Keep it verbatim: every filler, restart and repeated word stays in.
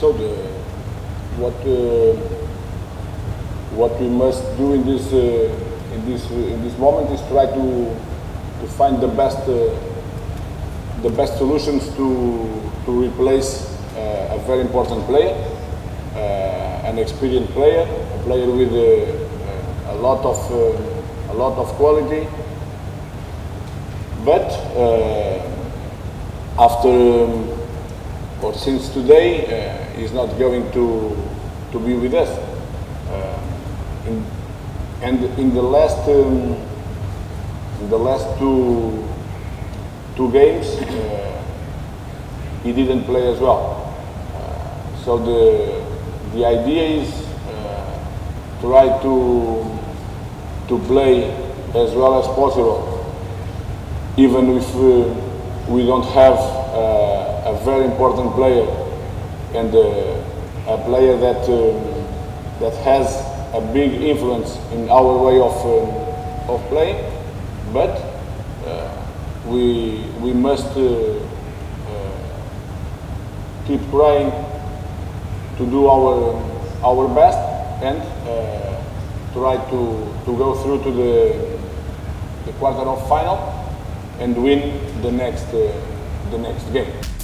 So the, what uh, what we must do in this uh, in this in this moment is try to to find the best uh, the best solutions to to replace uh, a very important player, uh, an experienced player, a player with uh, a lot of uh, a lot of quality. But uh, after um, or since today, uh, he's not going to to be with us. Uh, in, and in the last um, in the last two two games, uh, he didn't play as well. Uh, so the the idea is uh, try to to play as well as possible. Even if uh, we don't have uh, a very important player and uh, a player that um, that has a big influence in our way of um, of playing, but uh, we we must uh, uh, keep trying to do our our best and uh, try to to go through to the the quarter of final and win the next uh, the next game.